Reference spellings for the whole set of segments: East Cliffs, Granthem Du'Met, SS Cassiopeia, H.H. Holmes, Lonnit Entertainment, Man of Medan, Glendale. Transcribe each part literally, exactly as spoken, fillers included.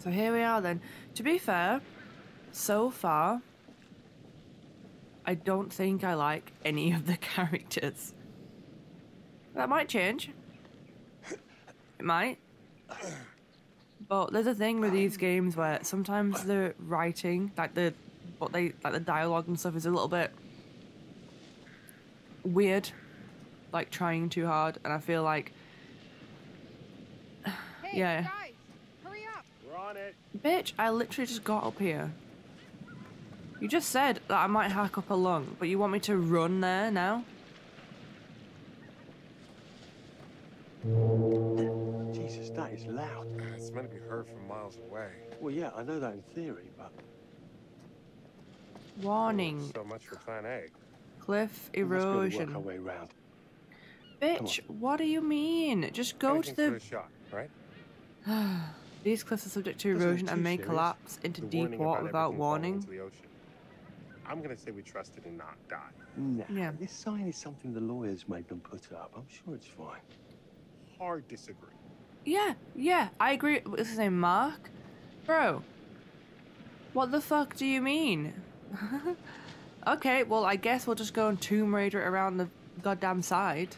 So here we are then. To be fair, so far, I don't think I like any of the characters. That might change. It might. But there's a thing with these games where sometimes the writing, like the what they like the dialogue and stuff, is a little bit weird, like trying too hard, and I feel like hey, yeah. Guys, hurry up. We're on it. Bitch, I literally just got up here. You just said that I might hack up a lung, but you want me to run there now? Jesus, that is loud. It's meant to be heard from miles away. Well, yeah, I know that in theory, but... Warning. So much for plan A. Cliff erosion. Way round. Bitch, what do you mean? Just go Anything to the... the shock, right? These cliffs are subject to erosion and may serious. collapse into the deep water without warning. I'm gonna say we trusted and not die. Nah, yeah. This sign is something the lawyers made them put up. I'm sure it's fine. Hard disagree. Yeah, yeah, I agree with his name, Mark. Bro, what the fuck do you mean? Okay, well, I guess we'll just go and Tomb Raider around the goddamn side.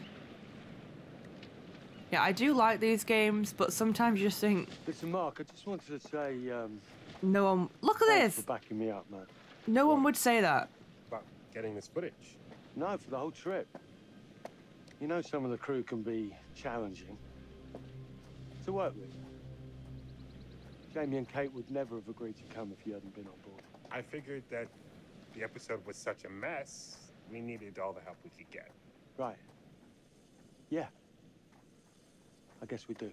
Yeah, I do like these games, but sometimes you just think... Listen, Mark, I just wanted to say... Um, no one... Look at this! For backing me up, man. No well, one would say that. About getting this footage? No, for the whole trip. You know some of the crew can be challenging to work with. Jamie and Kate would never have agreed to come if you hadn't been on board. I figured that the episode was such a mess, we needed all the help we could get. Right. Yeah. I guess we do.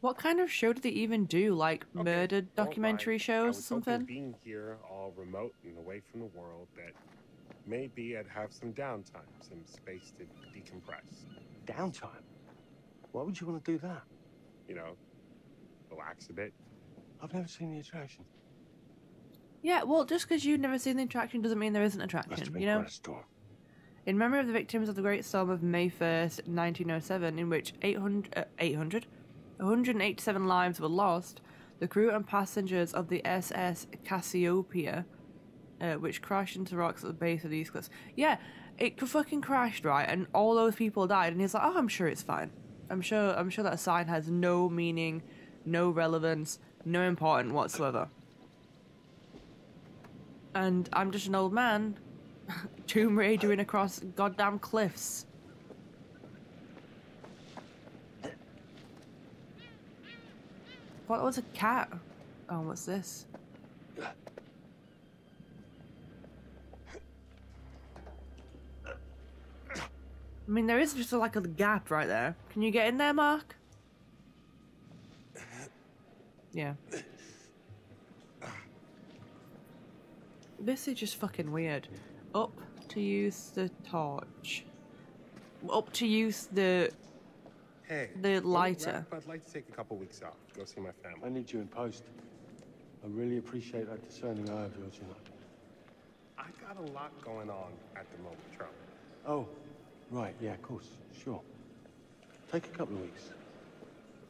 What kind of show do they even do? Like okay, murder documentary shows or something? I was hoping being here all remote and away from the world that maybe I'd have some downtime, some space to decompress. Downtime? Why would you want to do that? You know, relax a bit. I've never seen the attraction. Yeah, well, just because you've never seen the attraction doesn't mean there isn't attraction, Must have been you know? Quite a storm. In memory of the victims of the Great Storm of May first, nineteen oh seven, in which eight hundred, uh, eight hundred, one hundred eighty-seven lives were lost, the crew and passengers of the S S Cassiopeia, uh, which crashed into rocks at the base of the East Cliffs. Yeah, it fucking crashed, right? And all those people died, and he's like, "Oh, I'm sure it's fine. I'm sure. I'm sure that sign has no meaning, no relevance, no importance whatsoever." And I'm just an old man. Tomb Raidering across goddamn cliffs. What was a cat? Oh, what's this? I mean, there is just like a gap right there. Can you get in there, Mark? Yeah. This is just fucking weird. Up to use the torch. Up to use the hey, the lighter. I'd like to take a couple of weeks off to go see my family. I need you in post. I really appreciate that discerning eye of yours, you know. I got a lot going on at the moment, Charlie. Oh, right, yeah, of course, sure. Take a couple of weeks.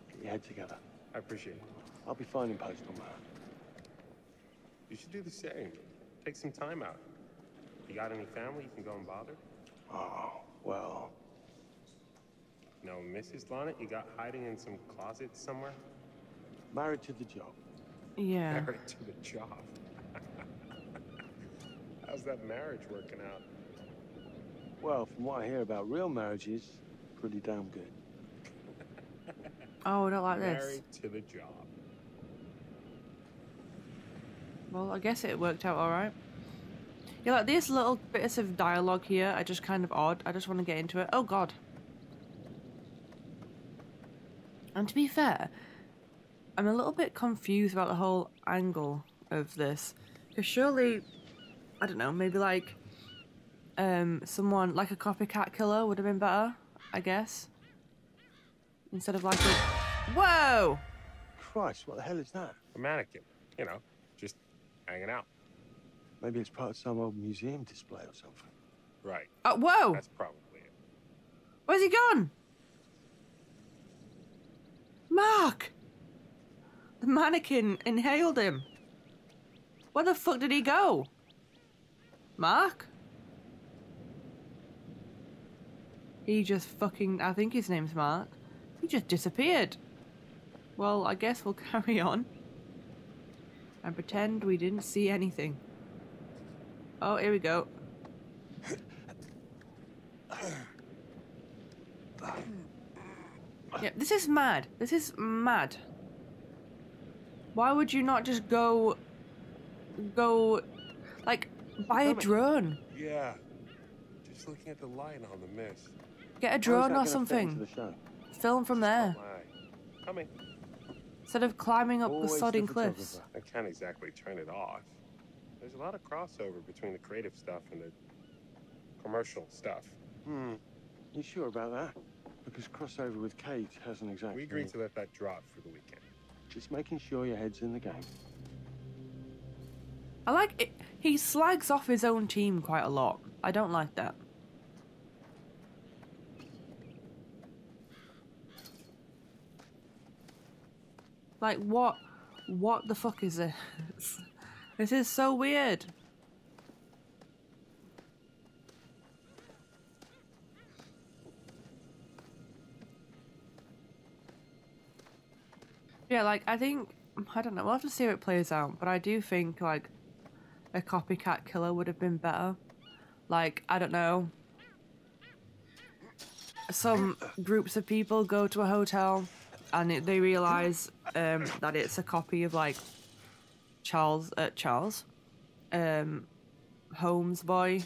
Get your head together. I appreciate it. I'll be fine in post on my own. You should do the same. Take some time out. You got any family you can go and bother? Oh, well... No, Missus Lonnit, you got hiding in some closet somewhere? Married to the job. Yeah. Married to the job. How's that marriage working out? Well, from what I hear about real marriages, pretty damn good. Oh, I don't like Married this. Married to the job. Well, I guess it worked out all right. Yeah, like these little bits of dialogue here are just kind of odd. I just want to get into it. Oh, God. And to be fair, I'm a little bit confused about the whole angle of this. Because surely, I don't know, maybe like um, someone, like a copycat killer would have been better, I guess. Instead of like a... Whoa! Christ, what the hell is that? A mannequin, you know, just hanging out. Maybe it's part of some old museum display or something. Right. Oh, whoa! That's probably it. Where's he gone? Mark! The mannequin inhaled him. Where the fuck did he go? Mark? He just fucking... I think his name's Mark. He just disappeared. Well, I guess we'll carry on. And pretend we didn't see anything. Oh, here we go. Yeah, this is mad. This is mad. Why would you not just go... Go... Like, buy a drone? Yeah. Just looking at the line on the mist. Get a drone or something. Film, film from there. Coming. Instead of climbing up Always the sodding cliffs. I can't exactly turn it off. There's a lot of crossover between the creative stuff and the commercial stuff. Hmm. You sure about that? Because crossover with Kate hasn't exactly... We agreed to let that drop for the weekend. Just making sure your head's in the game. I like it. He slags off his own team quite a lot. I don't like that. Like, what? What the fuck is this? This is so weird. Yeah, like, I think... I don't know. We'll have to see how it plays out. But I do think, like, a copycat killer would have been better. Like, I don't know. Some groups of people go to a hotel and it, they realise um, that it's a copy of, like, Charles... Uh, Charles? Um, Holmes boy.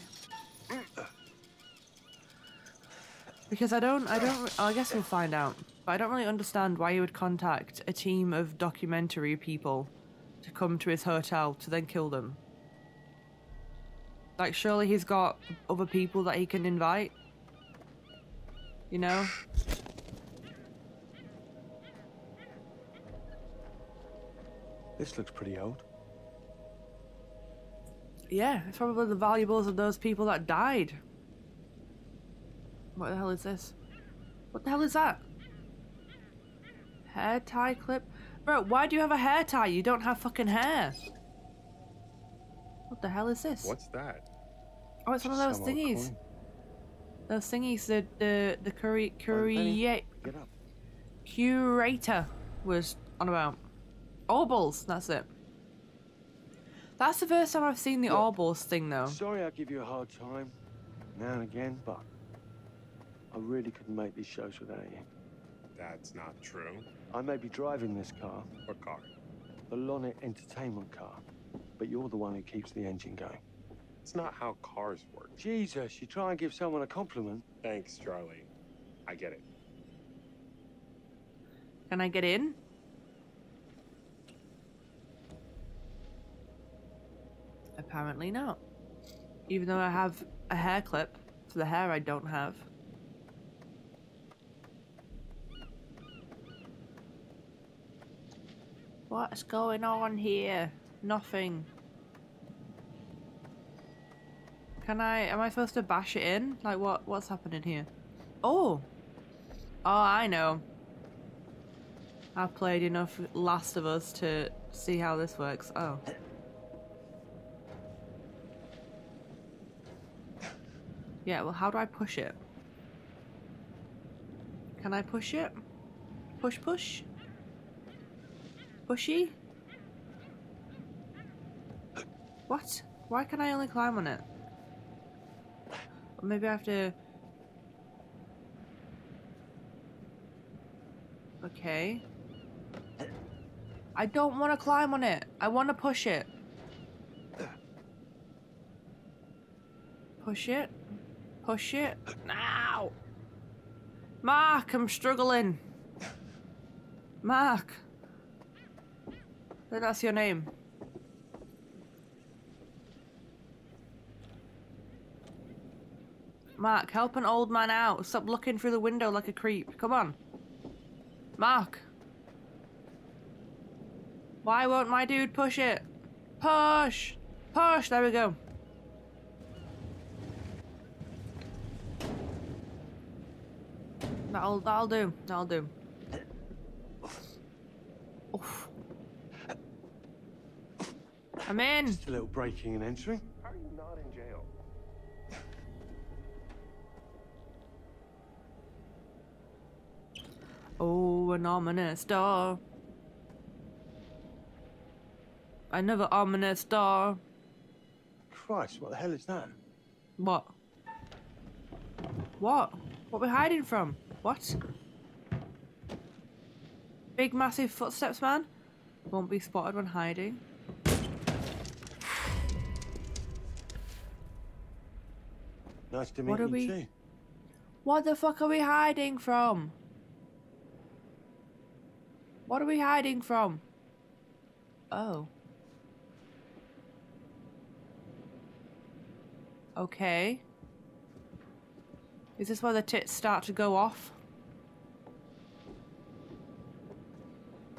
Because I don't... I don't... I guess we'll find out. But I don't really understand why he would contact a team of documentary people to come to his hotel to then kill them. Like, surely he's got other people that he can invite. You know? This looks pretty old. Yeah, it's probably the valuables of those people that died. What the hell is this? What the hell is that? Hair tie clip? Bro, why do you have a hair tie? You don't have fucking hair. What the hell is this? What's that? Oh, it's one of those Some thingies. Those thingies that the the curry curry curator was on about. Orbles, that's it. That's the first time I've seen the Look, Orbles thing, though. Sorry I give you a hard time now and again, but I really couldn't make these shows without you. That's not true. I may be driving this car. What car? The Lonnit Entertainment car. But you're the one who keeps the engine going. It's not how cars work. Jesus, you try and give someone a compliment. Thanks, Charlie. I get it. Can I get in? Apparently not. Even though I have a hair clip for the hair I don't have. What's going on here? Nothing. Can I... Am I supposed to bash it in? Like, what? What's happening here? Oh! Oh, I know. I've played enough Last of Us to see how this works. Oh. Yeah, well, how do I push it? Can I push it? Push, push? Pushy? What? Why can I only climb on it? Or maybe I have to... Okay. I don't want to climb on it. I want to push it. Push it. Push it. Now! Mark, I'm struggling. Mark. I think that's your name. Mark, help an old man out. Stop looking through the window like a creep. Come on. Mark. Why won't my dude push it? Push! Push! There we go. That'll, that'll do. That'll do. Oof. I'm in. Just a little breaking and entering. How are you not in jail? Oh, an ominous door. Another ominous door. Christ, what the hell is that? What? What? What are we hiding from? What? Big massive footsteps, man. Won't be spotted when hiding. Nice to meet what are you we... too. What the fuck are we hiding from? What are we hiding from? Oh. Okay. Is this where the tits start to go off?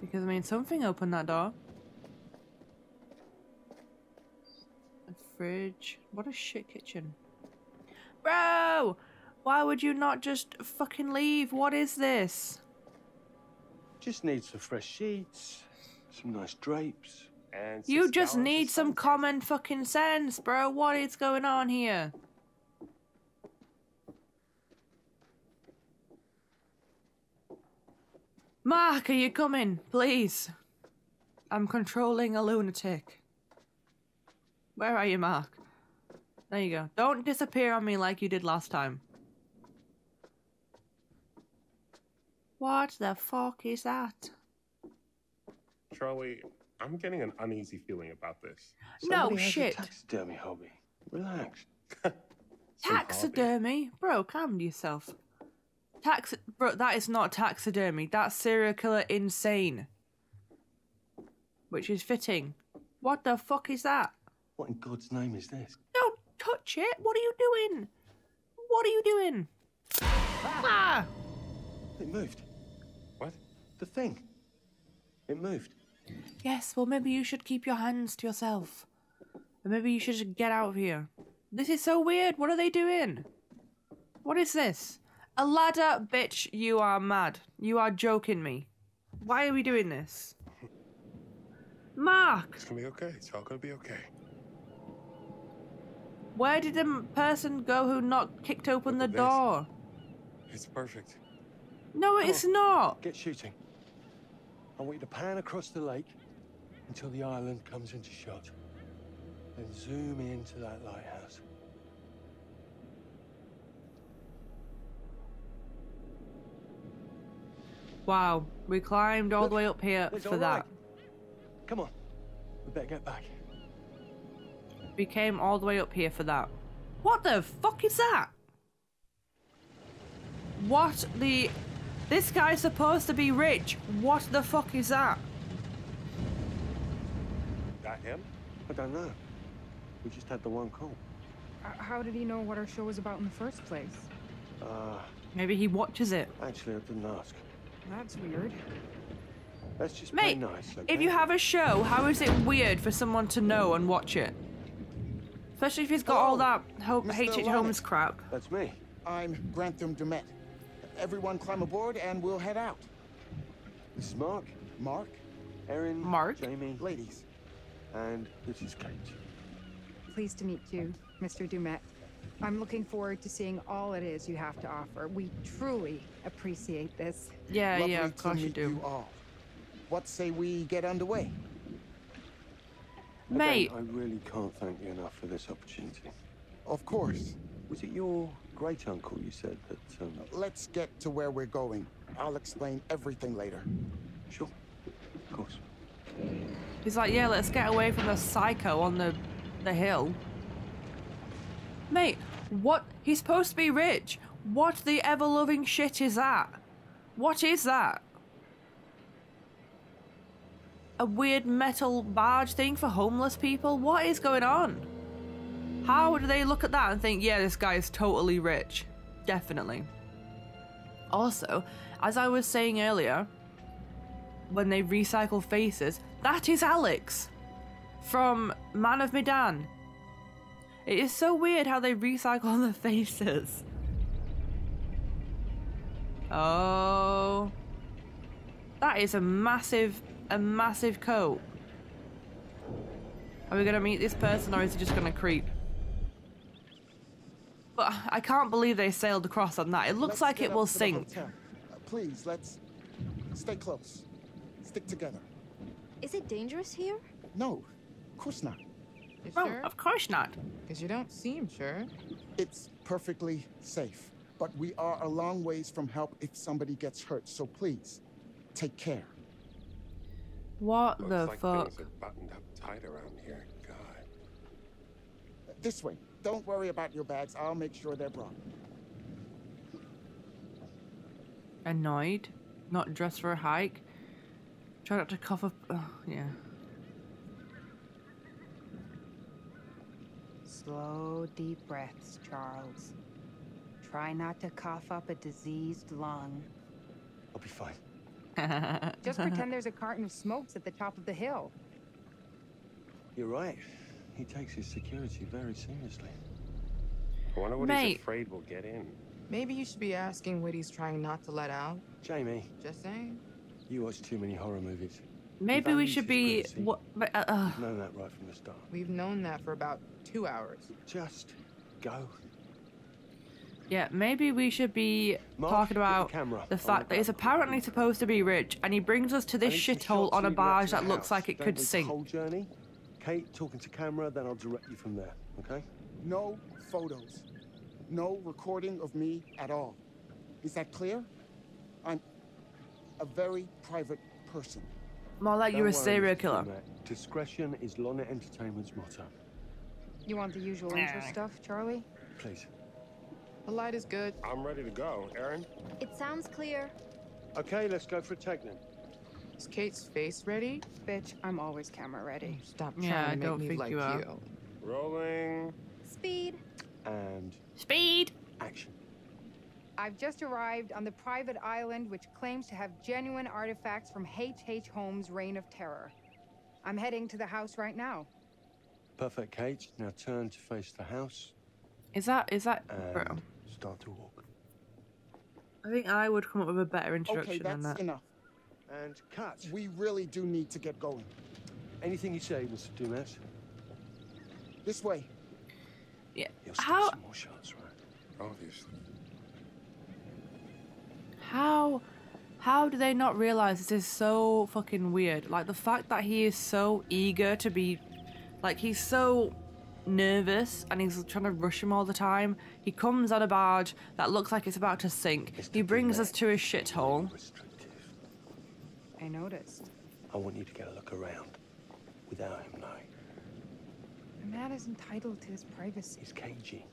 Because, I mean, something opened that door. A fridge. What a shit kitchen. Bro! Why would you not just fucking leave? What is this? Just need some fresh sheets, some nice drapes, and... You just need some common fucking sense, bro. What is going on here? Mark, are you coming? Please. I'm controlling a lunatic. Where are you, Mark? There you go. Don't disappear on me like you did last time. What the fuck is that? Charlie, I'm getting an uneasy feeling about this. Somebody no shit. A taxidermy hobby. Relax. Taxidermy? Hobby. Bro, calm yourself. Tax, bro, that is not taxidermy. That's serial killer insane. Which is fitting. What the fuck is that? What in God's name is this? Don't touch it. What are you doing? What are you doing? Ah! It moved. What? The thing. It moved. Yes, well, maybe you should keep your hands to yourself. And maybe you should just get out of here. This is so weird. What are they doing? What is this? A ladder, bitch, you are mad. You are joking me. Why are we doing this? Mark! It's gonna be okay. It's all gonna be okay. Where did the person go who not kicked open the door? It's perfect. No, it's not. Get shooting. I want you to pan across the lake until the island comes into shot. Then zoom into that lighthouse. Wow, we climbed all Look, the way up here for right. that. Come on, we better get back. We came all the way up here for that. What the fuck is that? What the... This guy's supposed to be rich. What the fuck is that? That him? I don't know. We just had the one call. Uh, how did he know what our show was about in the first place? Uh, Maybe he watches it. Actually, I didn't ask. That's weird. That's just Mate, nice, okay? If you have a show, how is it weird for someone to know and watch it? Especially if he's got oh, all that H H Holmes crap. That's me. I'm Granthem Du'Met. Everyone climb aboard and we'll head out. This is Mark. Mark. Erin. Mark. Jamie. Ladies. And this is Kate. Pleased to meet you, Mister Du'Met. I'm looking forward to seeing all it is you have to offer. We truly appreciate this. Yeah, Lovely yeah, of course you do. You all. What say we get underway? Mate. Again, I really can't thank you enough for this opportunity. Of course. Was it your great-uncle you said that... Um... Let's get to where we're going. I'll explain everything later. Sure. Of course. He's like, yeah, let's get away from the psycho on the, the hill. Mate, what? He's supposed to be rich. What the ever-loving shit is that? What is that? A weird metal barge thing for homeless people? What is going on? How do they look at that and think, yeah, this guy is totally rich? Definitely. Also, as I was saying earlier, when they recycle faces, that is Alex from Man of Medan. It is so weird how they recycle the faces. Oh. That is a massive, a massive coat. Are we going to meet this person, or is he just going to creep? But I can't believe they sailed across on that. It looks like it will sink. Uh, please, let's stay close. Stick together. Is it dangerous here? No, of course not. You oh, sure? Of course not. Because you don't seem sure. It's perfectly safe, but we are a long ways from help if somebody gets hurt, so please, take care. What Looks the like fuck? Things are buttoned up tight around here. God. This way. Don't worry about your bags. I'll make sure they're brought. Annoyed? Not dressed for a hike? Try not to cough up. Oh, yeah. Slow, deep breaths, Charles. Try not to cough up a diseased lung. I'll be fine. Just pretend there's a carton of smokes at the top of the hill. You're right. He takes his security very seriously. I wonder what Mate. he's afraid will get in. Maybe you should be asking what he's trying not to let out. Jamie. Just saying. You watch too many horror movies. Maybe we should be... What, but, uh, uh. We've known that right from the start. We've known that for about two hours. Just go. Yeah, maybe we should be Mark, talking about the, the fact the that it's apparently supposed to be rich, and he brings us to this shithole on a barge that house. looks like it Don't could sink. Whole journey. Kate, talking to camera, then I'll direct you from there, okay? No photos. No recording of me at all. Is that clear? I'm a very private person. More like Don't you're a serial killer. Discretion is Lonnit Entertainment's motto. You want the usual intro stuff, Charlie? Please. The light is good. I'm ready to go. Aaron? It sounds clear. Okay, let's go for a take then. Is Kate's face ready? Bitch, I'm always camera ready. Stop trying yeah, to make don't me think like you, are. you. Rolling. Speed. And... Speed! Action. I've just arrived on the private island which claims to have genuine artifacts from H H Holmes' Reign of Terror. I'm heading to the house right now. Perfect, Kate. Now turn to face the house. Is that... is that... And bro. Start to walk. I think I would come up with a better introduction okay, than that. Okay, that's enough. And cut. We really do need to get going. Anything you say, Mister Du'Met. This way. Yeah. You'll How? Some more shots, right? Obviously. How? How do they not realize this is so fucking weird? Like the fact that he is so eager to be, like he's so. nervous and he's trying to rush him all the time. He comes on a barge that looks like it's about to sink. He brings us to a shithole. I noticed. I want you to get a look around without him knowing. A man is entitled to his privacy. He's cagey.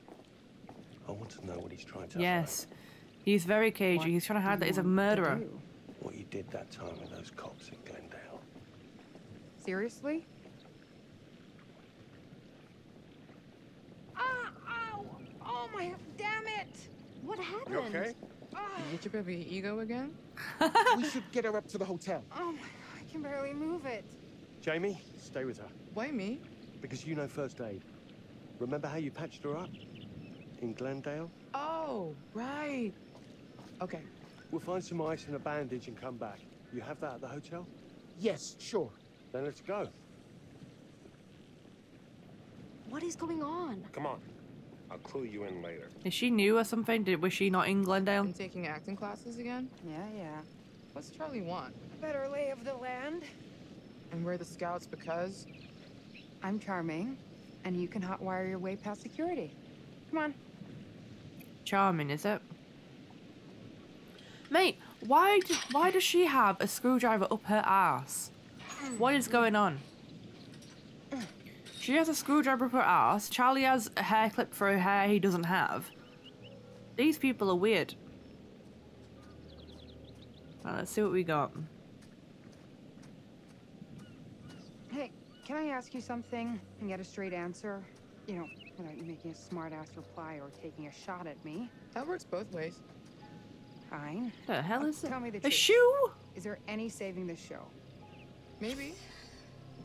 I want to know what he's trying to Yes. hide. He's very cagey. What he's trying to hide that he's a murderer. What you did that time with those cops in Glendale. Seriously? Oh my, damn it! What happened? You okay? Did you have your ego again? We should get her up to the hotel. Oh my God, I can barely move it. Jamie, stay with her. Why me? Because you know first aid. Remember how you patched her up? In Glendale? Oh, right. Okay. We'll find some ice and a bandage and come back. You have that at the hotel? Yes, sure. Then let's go. What is going on? Come on. I'll clue you in later. Is she new or something? Did was she not in Glendale? I'm taking acting classes again? Yeah, yeah. What's Charlie want? A better lay of the land. And we're the scouts because? I'm charming, and you can hotwire your way past security. Come on. Charming, is it? Mate, why, do, why does she have a screwdriver up her ass? What is going on? She has a screwdriver up her ass. Charlie has a hair clip for her hair he doesn't have. These people are weird. Right, let's see what we got. Hey, can I ask you something and get a straight answer? You know, without you making a smart-ass reply or taking a shot at me. That works both ways. Fine. The hell is it? Tell me the truth. A shoe? Is there any saving this show? Maybe.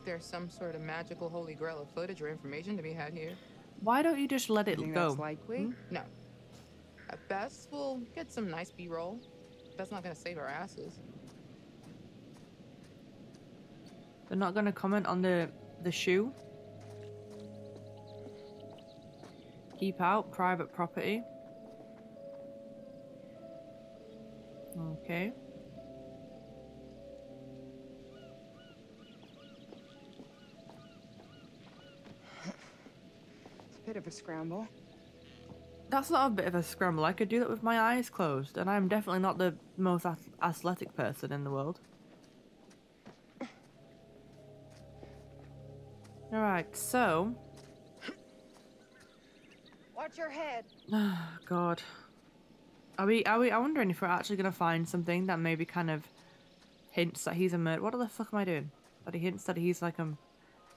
There's some sort of magical holy grail of footage or information to be had here. Why don't you just let it go? That's likely? Hmm? No. At best, we'll get some nice B-roll. That's not going to save our asses. They're not going to comment on the the shoe? Keep out, private property. Okay. It's a bit of a scramble. That's not a bit of a scramble. I could do that with my eyes closed, and I'm definitely not the most ath athletic person in the world. Alright, so... Watch your head! Oh, God. Are we, are we, I'm wondering if we're actually going to find something that maybe kind of hints that he's a murderer. What the fuck am I doing? That he hints that he's like a,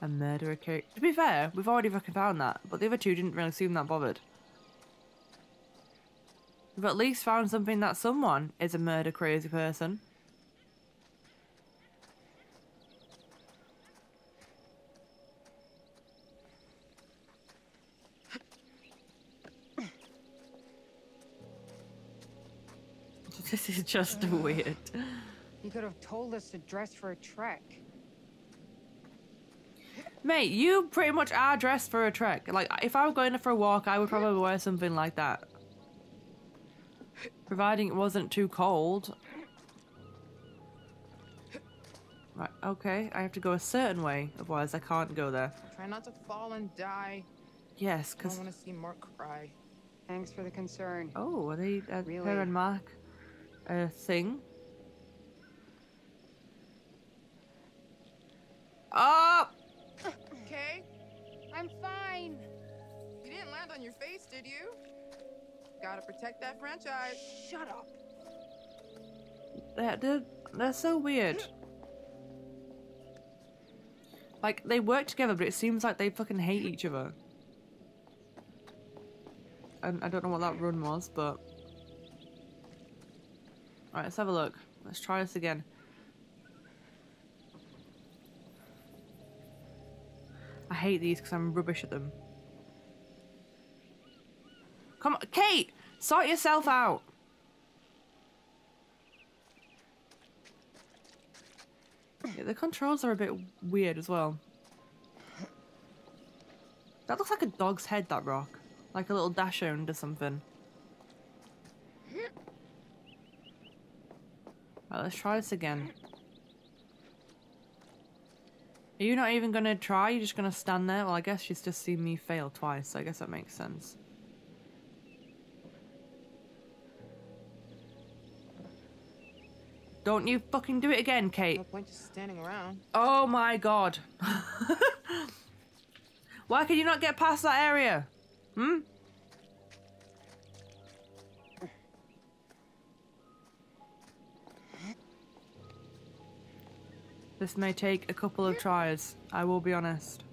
a murderer character. To be fair, we've already fucking found that, but the other two didn't really seem that bothered. We've at least found something that someone is a murder crazy person. This is just weird. You could have told us to dress for a trek. Mate, you pretty much are dressed for a trek. Like, if I were going for a walk, I would probably wear something like that. Providing it wasn't too cold. Right, okay. I have to go a certain way, otherwise I can't go there. Try not to fall and die. Yes, because... I don't want to see Mark cry. Thanks for the concern. Oh, are they... Uh, really? Her and Mark... a thing. Oh! Okay. I'm fine. You didn't land on your face, did you? Gotta protect that franchise. Shut up. They're, they're, they're so weird. Like, they work together, but it seems like they fucking hate each other. And I don't know what that run was, but... All right, let's have a look. Let's try this again. I hate these because I'm rubbish at them. Come on, Kate! Sort yourself out! Yeah, the controls are a bit weird as well. That looks like a dog's head, that rock. Like a little dachshund or something. Right, let's try this again. Are you not even gonna try? You're just gonna stand there? Well, I guess she's just seen me fail twice, so I guess that makes sense. Don't you fucking do it again, Kate. No point just standing around. Oh my God. Why can you not get past that area? Hmm? This may take a couple of tries, I will be honest.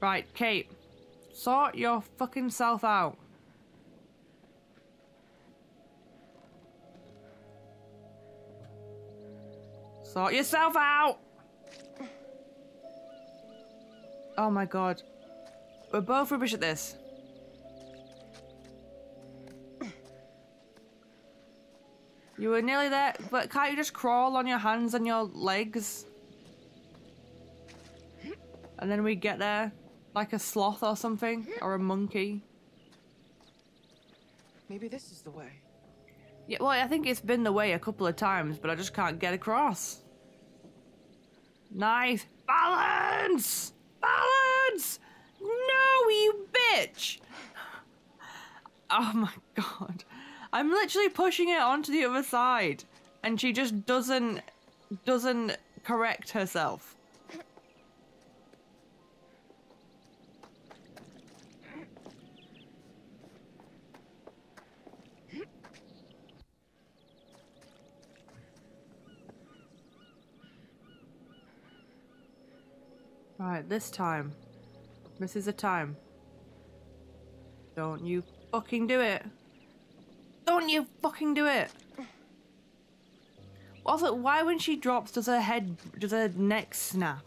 Right, Kate. Sort your fucking self out. Sort yourself out! Oh my God. We're both rubbish at this. You were nearly there, but can't you just crawl on your hands and your legs? And then we get there, like a sloth or something, or a monkey. Maybe this is the way. Yeah, well, I think it's been the way a couple of times, but I just can't get across. Nice. Balance! Balance! No, you bitch! Oh my God. I'm literally pushing it onto the other side, and she just doesn't doesn't correct herself. Right, this time. This is the time. Don't you fucking do it. Don't you fucking do it! Also, why when she drops does her head, does her neck snap?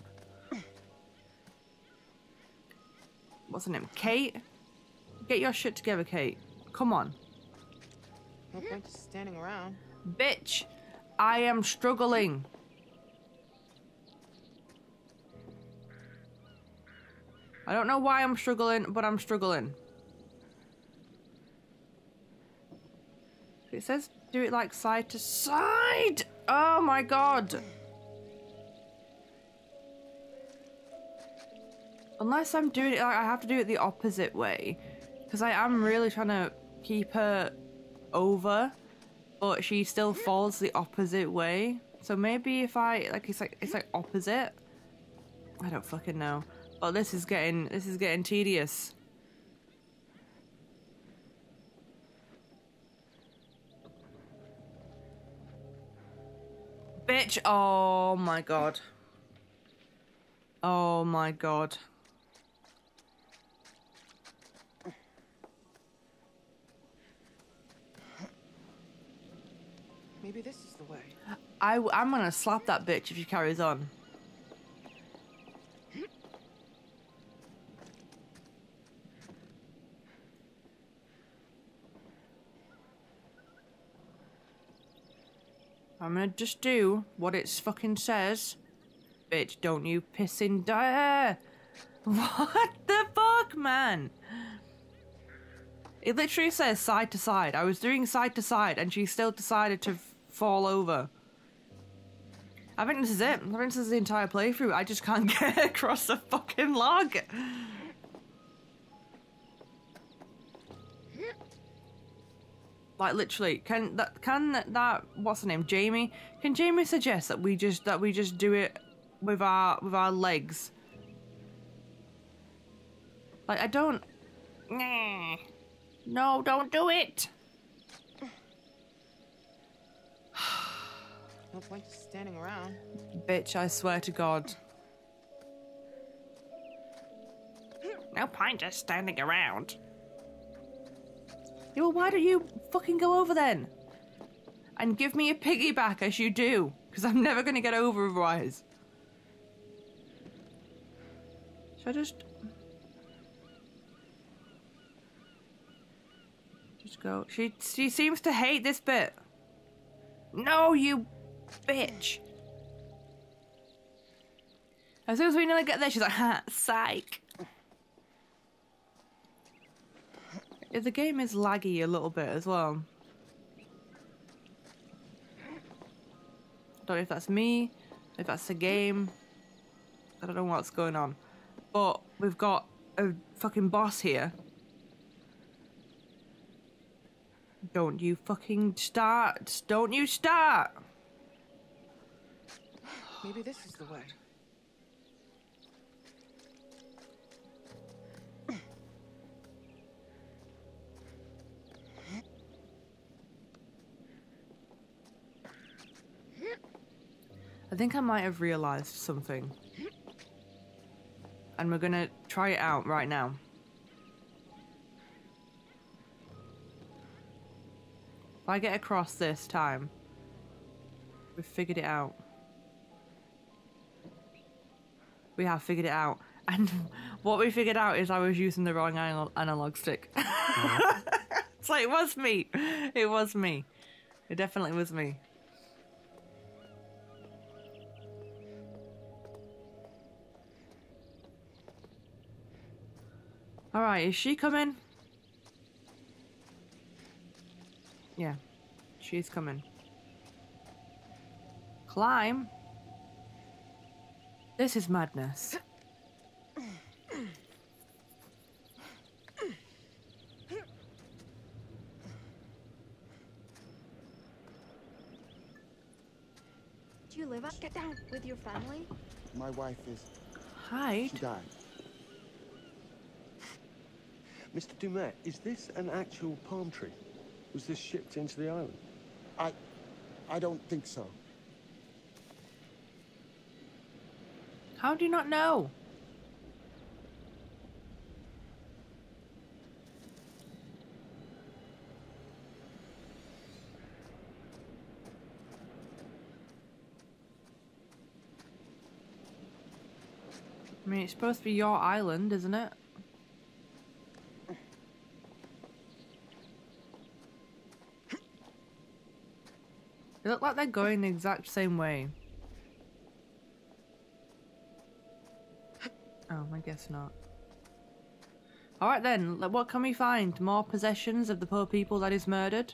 What's her name? Kate? Get your shit together, Kate. Come on. No point just standing around. Bitch, I am struggling. I don't know why I'm struggling, but I'm struggling. It says do it like side to side. Oh my god. Unless I'm doing it, like, I have to do it the opposite way. Because I am really trying to keep her over, but she still falls the opposite way. So maybe if I, like, it's like, it's like opposite. I don't fucking know. But this is getting, this is getting tedious. Bitch, oh my god. Oh my god. Maybe this is the way. I, I'm gonna slap that bitch if she carries on. I'm gonna just do what it fucking says. Bitch, don't you pissing die. What the fuck, man? It literally says side to side. I was doing side to side and she still decided to fall over. I think this is it. I think this is the entire playthrough. I just can't get across the fucking log. Like literally, can that can that what's her name? Jamie? Can Jamie suggest that we just that we just do it with our with our legs? Like I don't. Nah. No, don't do it. No point just standing around. Bitch, I swear to God. No point just standing around. Yeah, well, why don't you fucking go over then? And give me a piggyback as you do, because I'm never going to get over otherwise. Should I just... Just go... She, she seems to hate this bit. No, you... Bitch. As soon as we nearly get there, she's like, ha, psych. The game is laggy a little bit as well. I don't know if that's me, if that's the game. I don't know what's going on. But we've got a fucking boss here. Don't you fucking start. Don't you start. Maybe this is the way. I think I might have realized something. And we're gonna try it out right now. If I get across this time, we've figured it out. We have figured it out, and what we figured out is I was using the wrong anal analog stick. Yeah. It's like it was me. It was me. It definitely was me. All right, is she coming? Yeah, she's coming. Climb. This is madness. Do you live up? Get down with your family? My wife is... Hide? She died. Mister Du'Met, is this an actual palm tree? Was this shipped into the island? I... I don't think so. How do you not know? I mean, it's supposed to be your island, isn't it? They look like they're going the exact same way. Oh, I guess not. Alright then, what can we find? More possessions of the poor people that is murdered?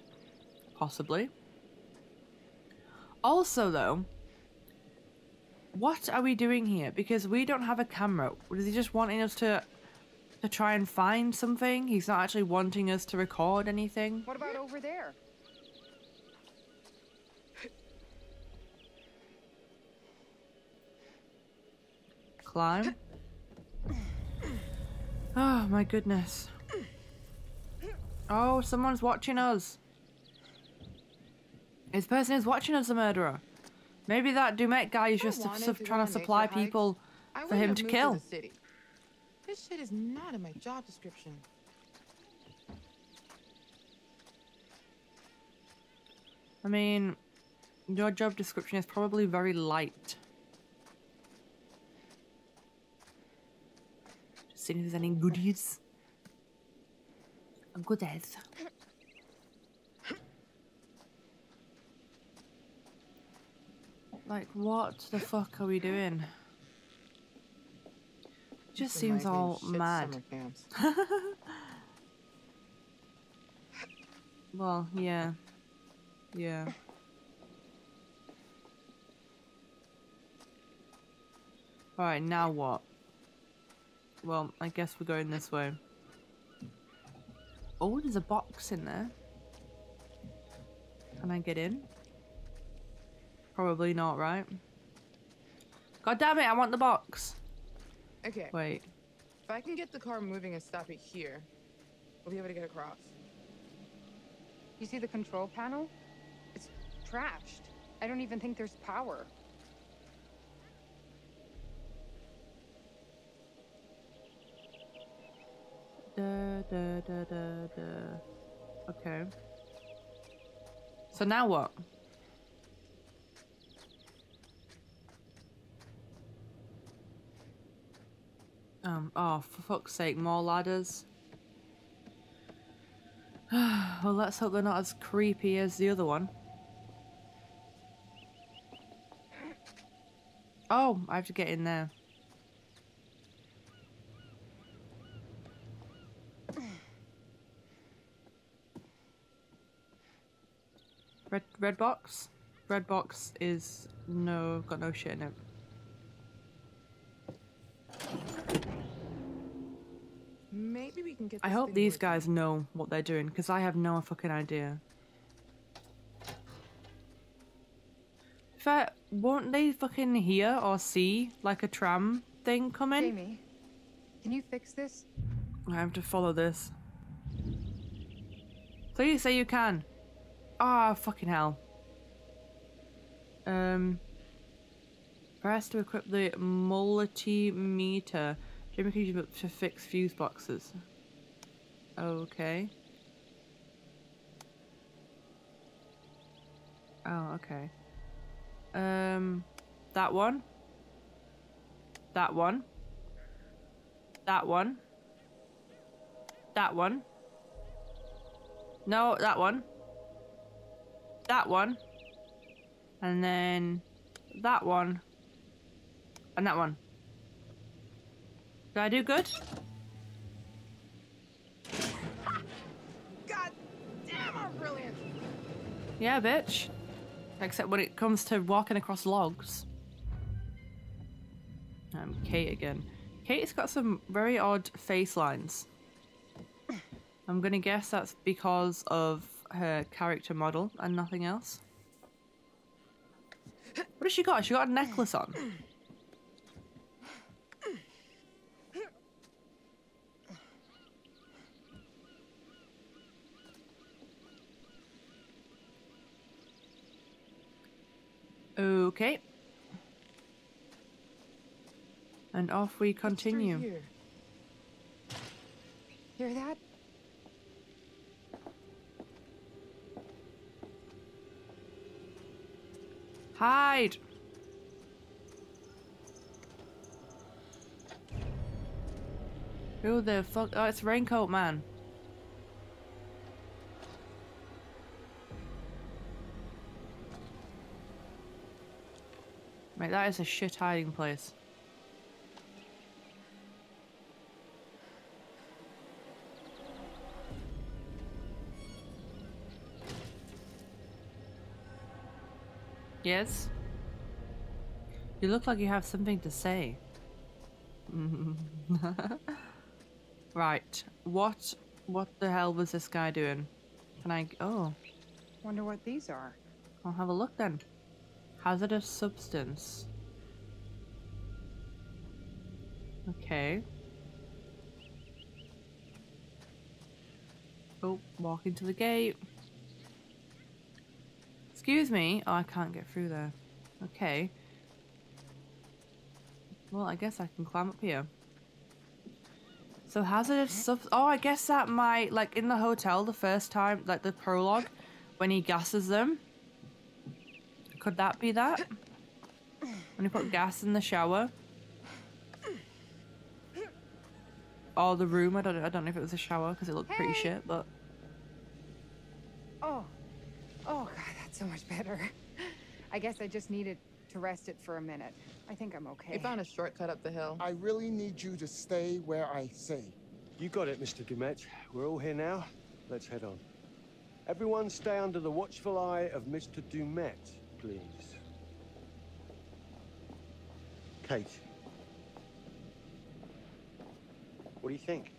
Possibly. Also though, what are we doing here? Because we don't have a camera. Is he just wanting us to to try and find something? He's not actually wanting us to record anything. What about over there? Climb. Oh my goodness. Oh, someone's watching us. This person is watching us, the murderer. Maybe that Du'Met guy is just su su trying to supply people for him to kill. To the city. This shit is not in my job description. I mean, your job description is probably very light. Just seeing if there's any goodies. Goodies. Like, what the fuck are we doing? It just seems all mad. Well, yeah. Yeah. Alright, now what? Well, I guess we're going this way. Oh, there's a box in there. Can I get in? Probably not, right? God damn it, I want the box. Okay. Wait. If I can get the car moving and stop it here, we'll be able to get across. You see the control panel? It's trashed. I don't even think there's power. Da, da, da, da, da. Okay. So now what? Um, oh, for fuck's sake, more ladders. Well, let's hope they're not as creepy as the other one. Oh, I have to get in there. Red, red box? Red box is no, got no shit in it. Maybe we can get I hope these guys them. know what they're doing, because I have no fucking idea. Fair, won't they fucking hear or see like a tram thing coming? Jamie, can you fix this? I have to follow this. Please say you can. Ah, oh, fucking hell. Um, press to equip the multimeter. Jamie can use it to fix fuse boxes. Okay. Oh, okay. Um, that one. That one. That one. That one. No, that one. That one. And then that one. And that one. Did I do good? God damn, I'm brilliant. Yeah, bitch. Except when it comes to walking across logs. Um, Kate again. Kate's got some very odd face lines. I'm gonna guess that's because of her character model and nothing else. What has she got? She got a necklace on. Okay. And off we continue. Here. Hear that? Hide! Who the fuck? Oh, it's Raincoat Man. Mate, that is a shit hiding place. Yes? You look like you have something to say. Right. What what the hell was this guy doing? Can I... Oh. Wonder what these are. I'll have a look then. Hazardous substance. Okay. Oh, walking to the gate. Excuse me. Oh, I can't get through there. Okay. Well, I guess I can climb up here. So hazardous substance. Oh, I guess that might, like in the hotel the first time, like the prologue, when he gasses them. Could that be that? When he put gas in the shower. Or the room. I don't. I don't know if it was a shower because it looked hey. pretty shit. But oh, oh god, that's so much better. I guess I just needed to rest it for a minute. I think I'm okay. I found a shortcut up the hill. I really need you to stay where I say. You got it, Mister Du'Met. We're all here now. Let's head on. Everyone stay under the watchful eye of Mister Du'Met, please. Kate. What do you think?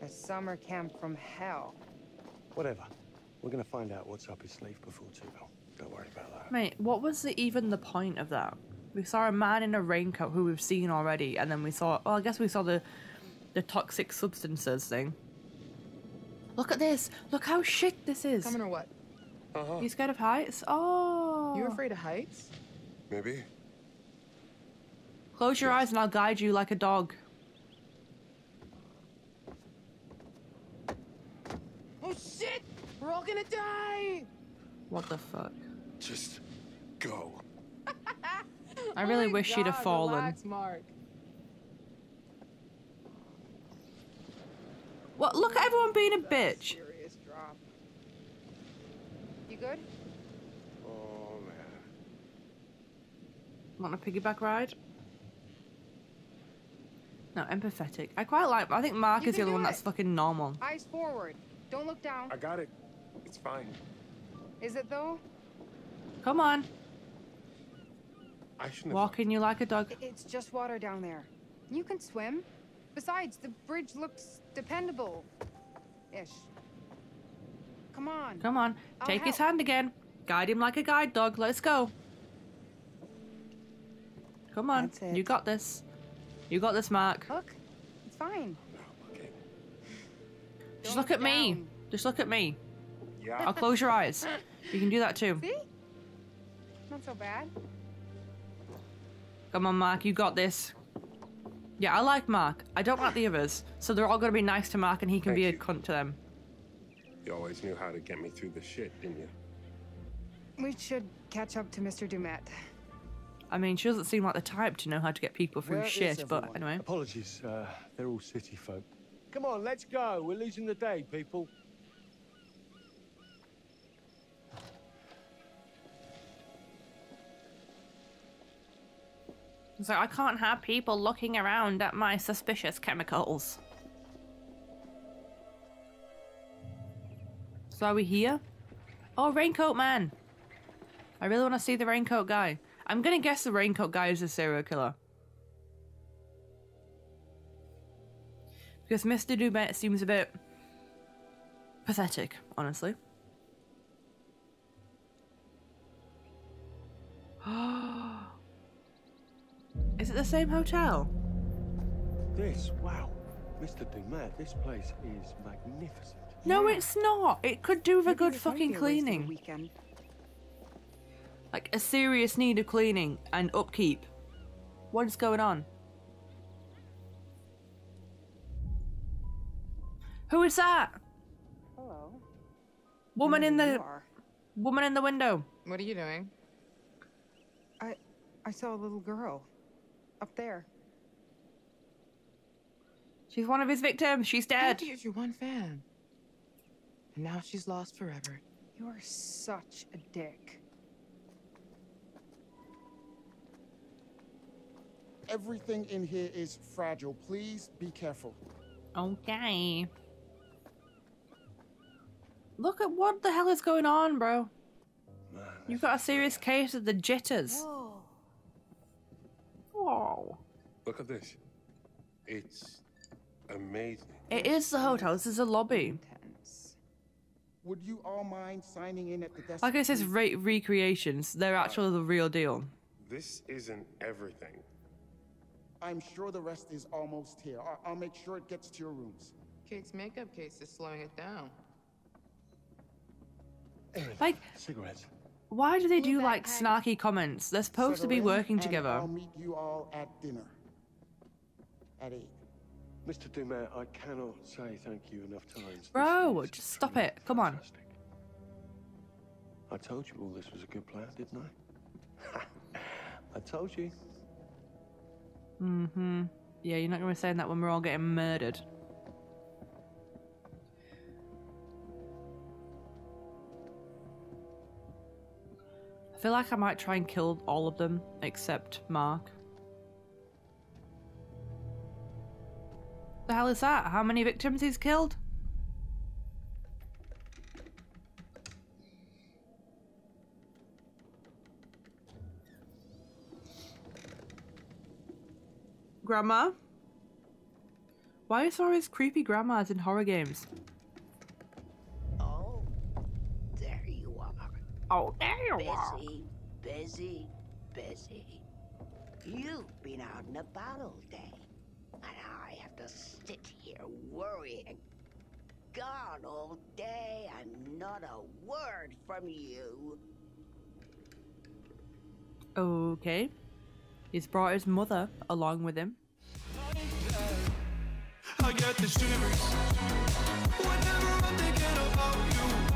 A summer camp from hell. Whatever. We're gonna find out what's up his sleeve before too long. Don't worry about that. Mate, what was the, even the point of that? We saw a man in a raincoat who we've seen already, and then we saw... Well, I guess we saw the the toxic substances thing. Look at this! Look how shit this is! Coming or what? Uh-huh. You scared of heights? Oh! You afraid of heights? Maybe. Close your yes. eyes and I'll guide you like a dog. Oh shit! We're all gonna die! What the fuck? Just go. I really oh wish God, she'd have fallen. Relax, Mark. What? Look at everyone being a That's bitch. A drop. You good? Oh man. Want a piggyback ride? No, empathetic. I quite like. I think Mark you is the only one it. that's fucking normal. Eyes forward. Don't look down. I got it. It's fine. Is it though? Come on. I shouldn't Walking have... you like a dog. It's just water down there. You can swim. Besides, the bridge looks dependable. Ish. Come on. Come on. I'll Take help. his hand again. Guide him like a guide dog. Let's go. Come on. You got this. You got this, Mark. Look. It's fine. No, okay. Just look, look at down. me. Just look at me. Yeah. I'll close your eyes. You can do that too. See? Not so bad. Come on, Mark, you got this. Yeah, I like Mark. I don't like the others. So they're all going to be nice to Mark and he can Thank be a you. cunt to them. You always knew how to get me through the shit, didn't you? We should catch up to Mister Du'Met. I mean, she doesn't seem like the type to know how to get people through Where shit, but anyway. Apologies, uh, they're all city folk. Come on, let's go. We're losing the day, people. So I can't have people looking around at my suspicious chemicals. So are we here? Oh, raincoat man. I really want to see the raincoat guy. I'm going to guess the raincoat guy is a serial killer. Because Mister Du'Met seems a bit pathetic, honestly. Oh. Is it the same hotel? This, wow. Mister Du'Met, this place is magnificent. No, yeah. it's not. It could do with a good fucking cleaning. Weekend. Like, a serious need of cleaning and upkeep. What is going on? Who is that? Hello. Woman in the... Woman in the window. What are you doing? I... I saw a little girl. Up there. She's one of his victims. She's dead. Katie is your one fan. And now she's lost forever. You are such a dick. Everything in here is fragile. Please be careful. Okay. Look at what the hell is going on, bro. Man, You've got a serious case of the jitters. Whoa. Whoa. Look at this. It's amazing. It is the hotel. This is a lobby. Would you all mind signing in at the desk? Like I said, re recreations. They're actually uh, the real deal. This isn't everything. I'm sure the rest is almost here. I'll, I'll make sure it gets to your rooms. Kate's makeup case is slowing it down. Like, cigarettes. Why do they do like snarky comments? They're supposed to be working together. I'll meet you all at dinner. At eight. Mister Du'Met, I cannot say thank you enough times. Bro, just stop it. Come on. I told you all this was a good plan, didn't I? I told you. Mm-hmm. Yeah, you're not going to be saying that when we're all getting murdered. I feel like I might try and kill all of them except Mark. The hell is that? How many victims he's killed? Grandma? Why is there always creepy grandmas in horror games? Oh, there you are. Oh, there you busy, are. Busy, busy, busy. You've been out and about all day. And I have to sit here worrying. Gone all day and not a word from you. Okay. He's brought his mother along with him. I get the shivers whenever I'm thinking about you.